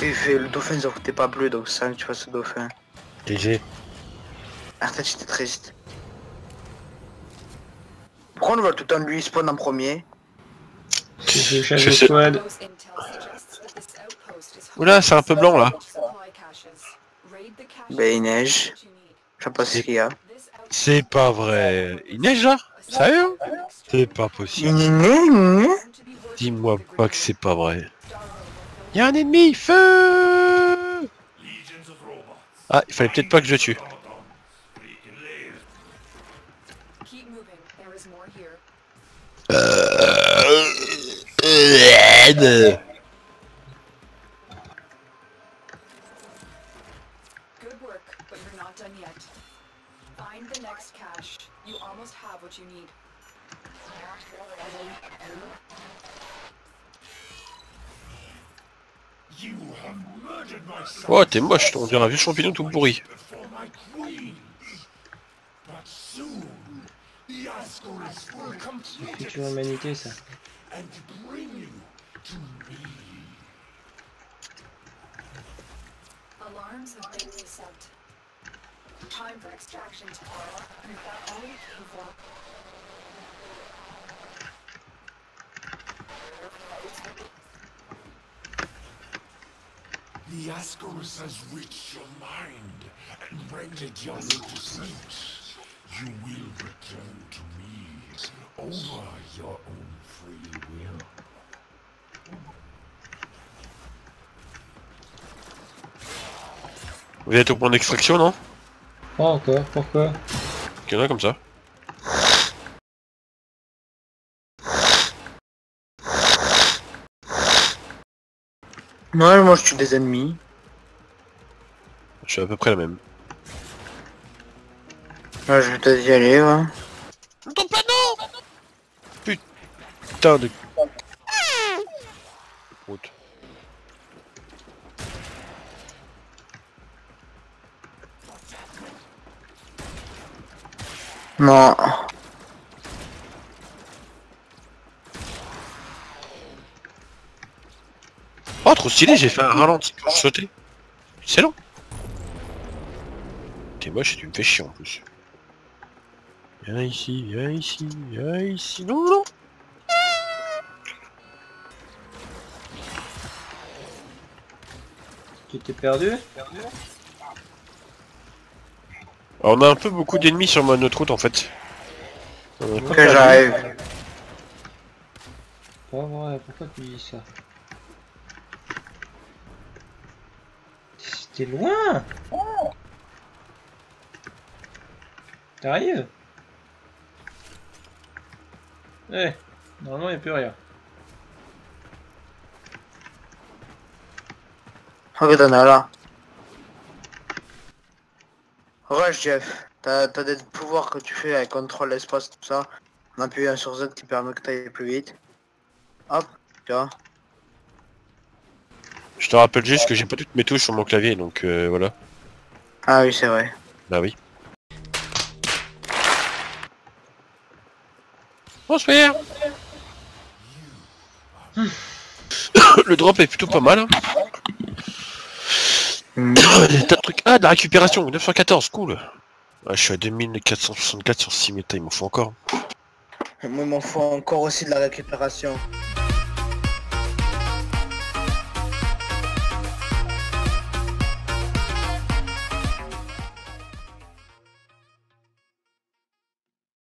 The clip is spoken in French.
Le dauphin, ça coûtait pas bleu, donc 5, tu vois, ce dauphin. GG. En fait, j'étais triste. Pourquoi on va tout le temps lui spawn en premier? Je sais. Oula, c'est un peu blanc là. Ben il neige. Je sais pas ce qu'il y a. C'est pas vrai. Il neige là? Sérieux? C'est pas possible. Dis-moi pas que c'est pas vrai. Il y a un ennemi, feu! Ah, il fallait peut-être pas que je le tue. Aide. Oh, t'es moche, on dirait un vieux champignon tout pourri. C'est futur humanité ça. The Ascaris has reached your mind and rendered your sleep. You will return to me over your own free will. Vous êtes au point d'extraction, non? Pas encore, pourquoi? Qu'il y en a comme ça. Ouais, moi je tue des ennemis. Je suis à peu près la même. Ouais, je vais peut-être y aller, ouais. Ton panneau! Putain de... Route. Non. Oh, trop stylé, j'ai fait un ralenti pour sauter. C'est long. T'es moche et tu me fais chier en plus. Viens ici, viens ici, viens ici. Non, non. Tu t'es perdu? Alors, on a un peu beaucoup d'ennemis sur notre route en fait. Ok, j'arrive. Pas vrai, pourquoi tu dis ça? T'es loin. Oh. T'arrives? Eh, normalement y'a plus rien. Ok, t'en as là. Rush Jeff, t'as des pouvoirs que tu fais avec contrôle l'espace, tout ça. On appuie un sur Z qui permet que t'ailles plus vite. Hop, tu vois. Je te rappelle juste que j'ai pas toutes mes touches sur mon clavier, donc voilà. Ah oui, c'est vrai. Bah oui. Bonsoir. Le drop est plutôt pas mal. Hein. T'as un truc... Ah, de la récupération, 914, cool. Ah, je suis à 2464 sur 6 méta, il m'en faut encore. Moi, il m'en faut encore aussi de la récupération.